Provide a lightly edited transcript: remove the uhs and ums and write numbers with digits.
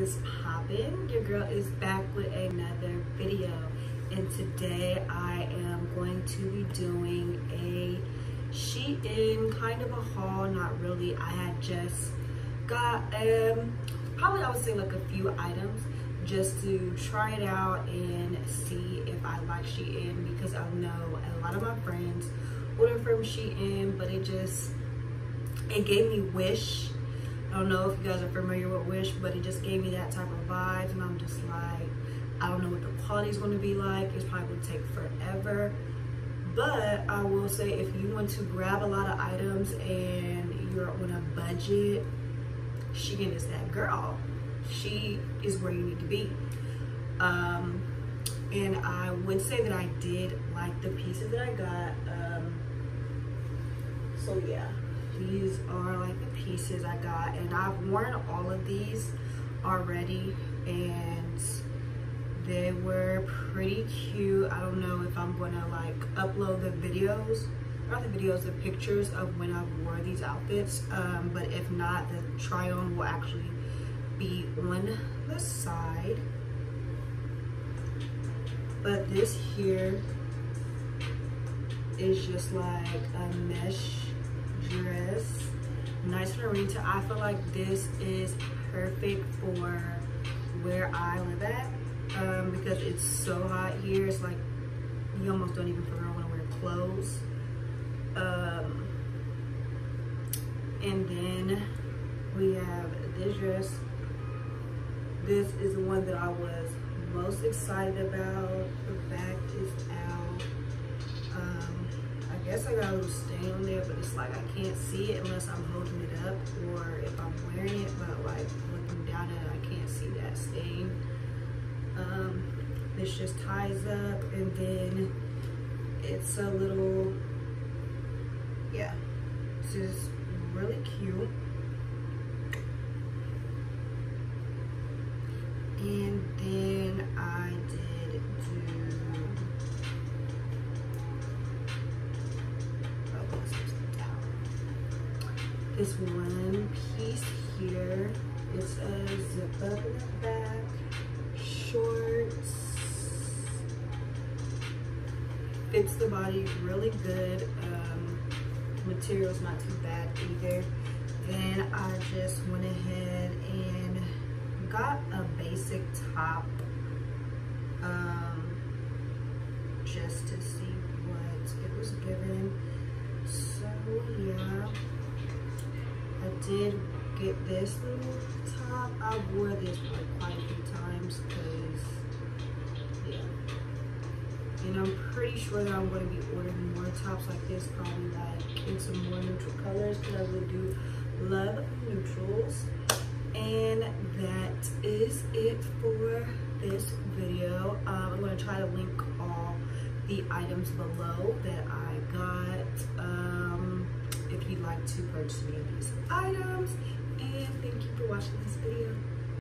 is poppin'? Your girl is back with another video, and today I am going to be doing a Shein kind of a haul. Not really. I had just got probably I would say like a few items just to try it out and see if I like Shein, because I know a lot of my friends order from Shein, but it gave me Wish. I don't know if you guys are familiar with Wish, but it just gave me that type of vibes, and I'm just like, I don't know what the quality is going to be like. It's probably going to take forever, but I will say, if you want to grab a lot of items and you're on a budget, Shein is that girl. She is where you need to be. And I would say that I did like the pieces that I got. So yeah. These are like the pieces I got, and I've worn all of these already, and they were pretty cute. I don't know if I'm gonna like upload the pictures of when I wore these outfits, but if not, the try on will actually be on the side. But this here is just like a mesh dress, nice Marita. I feel like this is perfect for where I live at, because it's so hot here. It's like you almost don't even feel like I want to wear clothes. And then we have this dress. This is the one that I was most excited about. The back is out. I guess I got a little stain on there, but it's like I can't see it unless I'm holding it up or if I'm wearing it, but like looking down at it, I can't see that stain. This just ties up, and then it's a little, yeah, it's just really cute. And then I did do this one piece here. It's a zip up in the back, shorts, fits the body really good. Material's not too bad either. Then I just went ahead and got a basic top, just to see what it was given. So yeah, I did get this little top. I wore this like quite a few times, because yeah, and I'm pretty sure that I'm going to be ordering more tops like this, probably like in some more neutral colors, because I really do love neutrals. And that is it for this video. I'm going to try to link all the items below that I got. If you'd like to purchase any of these items, and thank you for watching this video.